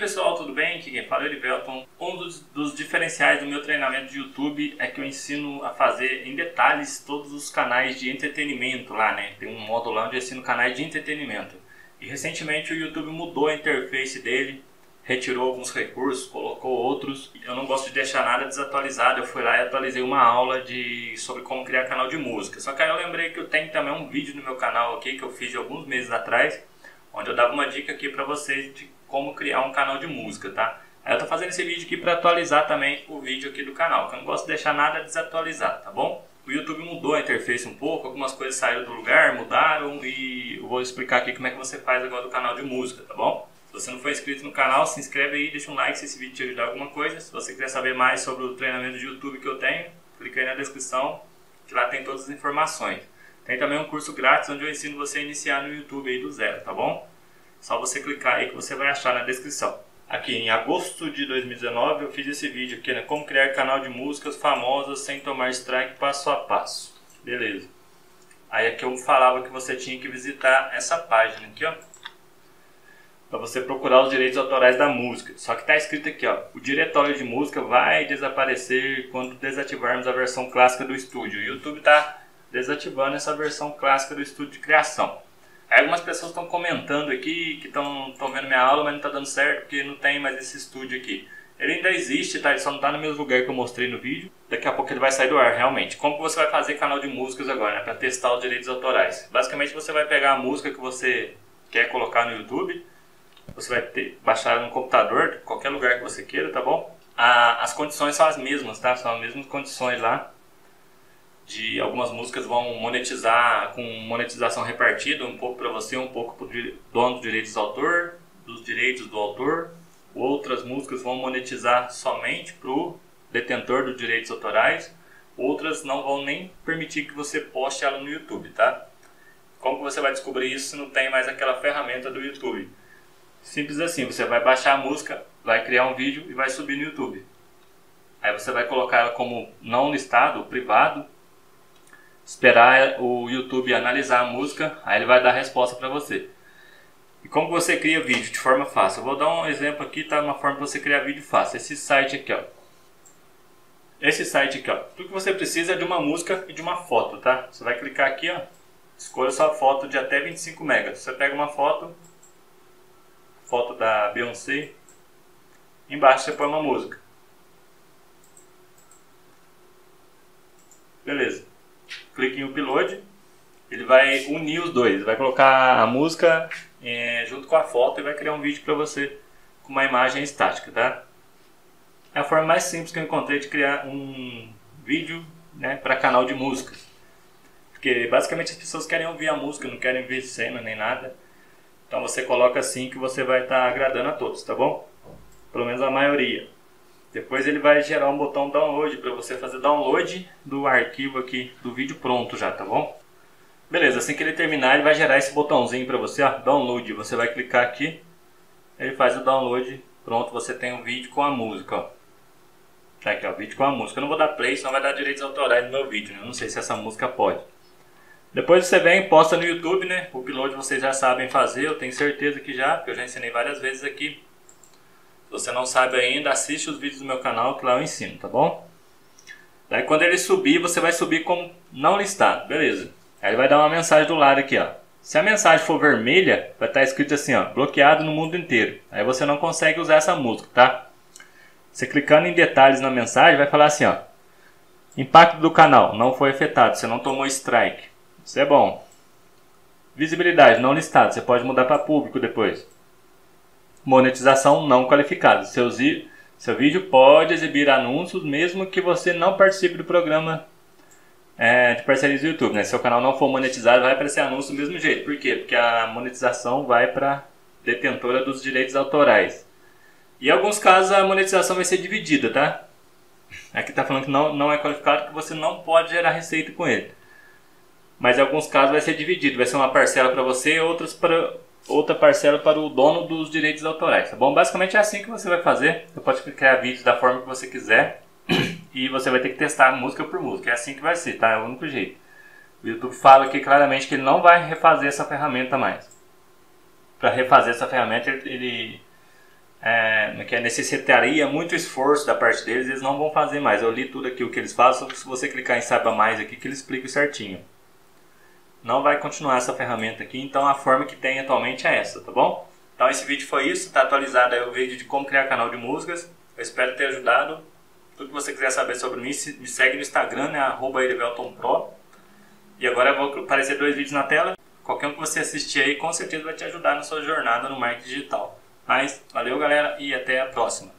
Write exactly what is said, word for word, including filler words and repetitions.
pessoal, tudo bem? Aqui quem fala é o Elivelton. Um dos, dos diferenciais do meu treinamento de YouTube é que eu ensino a fazer em detalhes todos os canais de entretenimento lá, né? Tem um módulo lá onde eu ensino canais de entretenimento. E recentemente o YouTube mudou a interface dele, retirou alguns recursos, colocou outros. Eu não gosto de deixar nada desatualizado, eu fui lá e atualizei uma aula de, sobre como criar canal de música. Só que aí eu lembrei que eu tenho também um vídeo no meu canal aqui que eu fiz de alguns meses atrás, onde eu dava uma dica aqui pra vocês de como criar um canal de música, tá? Aí eu tô fazendo esse vídeo aqui pra atualizar também o vídeo aqui do canal, que eu não gosto de deixar nada desatualizado, tá bom? O YouTube mudou a interface um pouco, algumas coisas saíram do lugar, mudaram, e eu vou explicar aqui como é que você faz agora do canal de música, tá bom? Se você não for inscrito no canal, se inscreve aí, deixa um like se esse vídeo te ajudar alguma coisa. Se você quiser saber mais sobre o treinamento de YouTube que eu tenho, clica aí na descrição, que lá tem todas as informações. Tem também um curso grátis onde eu ensino você a iniciar no YouTube aí do zero, tá bom? Só você clicar aí que você vai achar na descrição. Aqui em agosto de dois mil e dezenove eu fiz esse vídeo aqui, né? Como criar canal de músicas famosas sem tomar strike, passo a passo. Beleza. Aí aqui eu falava que você tinha que visitar essa página aqui, ó, para você procurar os direitos autorais da música. Só que tá escrito aqui, ó, o diretório de música vai desaparecer quando desativarmos a versão clássica do estúdio. O YouTube tá desativando essa versão clássica do estúdio de criação. Aí algumas pessoas estão comentando aqui que estão vendo minha aula, mas não está dando certo porque não tem mais esse estúdio aqui. Ele ainda existe, tá? Ele só não está no mesmo lugar que eu mostrei no vídeo. Daqui a pouco ele vai sair do ar, realmente. Como que você vai fazer canal de músicas agora, né? Para testar os direitos autorais. Basicamente você vai pegar a música que você quer colocar no YouTube. Você vai ter, baixar no computador, qualquer lugar que você queira, tá bom? A, as condições são as mesmas, tá? São as mesmas condições lá. De algumas músicas vão monetizar com monetização repartida, um pouco para você, um pouco para o dono dos direitos do autor, dos direitos do autor. Outras músicas vão monetizar somente para o detentor dos direitos autorais. Outras não vão nem permitir que você poste ela no YouTube, tá? Como que você vai descobrir isso se não tem mais aquela ferramenta do YouTube? Simples assim, você vai baixar a música, vai criar um vídeo e vai subir no YouTube. Aí você vai colocar ela como não listado, privado. Esperar o YouTube analisar a música, aí ele vai dar a resposta para você. E como você cria vídeo de forma fácil? Eu vou dar um exemplo aqui, tá? Uma forma para você criar vídeo fácil. Esse site aqui, ó. Esse site aqui, ó. Tudo que você precisa é de uma música e de uma foto, tá? Você vai clicar aqui, ó. Escolha sua foto de até vinte e cinco megas. Você pega uma foto, foto da Beyoncé. Embaixo você põe uma música. Beleza. Clique em upload, ele vai unir os dois, vai colocar a música é, junto com a foto e vai criar um vídeo para você com uma imagem estática, tá? É a forma mais simples que eu encontrei de criar um vídeo, né, para canal de música. Porque basicamente as pessoas querem ouvir a música, não querem ver cena nem nada. Então você coloca assim que você vai estar tá agradando a todos, tá bom? Pelo menos a maioria. Depois ele vai gerar um botão download para você fazer download do arquivo aqui do vídeo pronto já, tá bom? Beleza, assim que ele terminar ele vai gerar esse botãozinho para você, ó, download. Você vai clicar aqui, ele faz o download, pronto, você tem um vídeo com a música, ó. Tá aqui, ó, vídeo com a música. Eu não vou dar play, senão vai dar direitos autorais no meu vídeo, né? Eu não sei se essa música pode. Depois você vem e posta no YouTube, né? O upload vocês já sabem fazer, eu tenho certeza que já, porque eu já ensinei várias vezes aqui. Se você não sabe ainda, assiste os vídeos do meu canal que lá eu ensino, tá bom? Daí quando ele subir, você vai subir como não listado, beleza. Aí ele vai dar uma mensagem do lado aqui, ó. Se a mensagem for vermelha, vai estar escrito assim, ó, bloqueado no mundo inteiro. Aí você não consegue usar essa música, tá? Você clicando em detalhes na mensagem, vai falar assim, ó. Impacto do canal, não foi afetado, você não tomou strike. Isso é bom. Visibilidade, não listado, você pode mudar para público depois. Monetização não qualificada. Seu, seu vídeo pode exibir anúncios mesmo que você não participe do programa é, de parcerias do YouTube, né? Se o canal não for monetizado, vai aparecer anúncio do mesmo jeito. Por quê? Porque a monetização vai para detentora dos direitos autorais. E em alguns casos a monetização vai ser dividida, tá? Aqui tá falando que não, não é qualificado, que você não pode gerar receita com ele. Mas em alguns casos vai ser dividido. Vai ser uma parcela para você e outras para... outra parcela para o dono dos direitos autorais, tá bom? Basicamente é assim que você vai fazer. Você pode criar vídeos da forma que você quiser e você vai ter que testar música por música. É assim que vai ser, tá? É o único jeito. O YouTube fala aqui claramente que ele não vai refazer essa ferramenta mais. Para refazer essa ferramenta, ele, ele é, que necessitaria muito esforço da parte deles, eles não vão fazer mais. Eu li tudo aqui o que eles fazem, só que se você clicar em saiba mais aqui que ele explica certinho. Não vai continuar essa ferramenta aqui, então a forma que tem atualmente é essa, tá bom? Então esse vídeo foi isso, está atualizado aí o vídeo de como criar canal de músicas. Eu espero ter ajudado. Tudo que você quiser saber sobre mim, me segue no Instagram, né, arroba eriveltonpro. E agora vão aparecer dois vídeos na tela. Qualquer um que você assistir aí, com certeza vai te ajudar na sua jornada no marketing digital. Mas, valeu galera e até a próxima.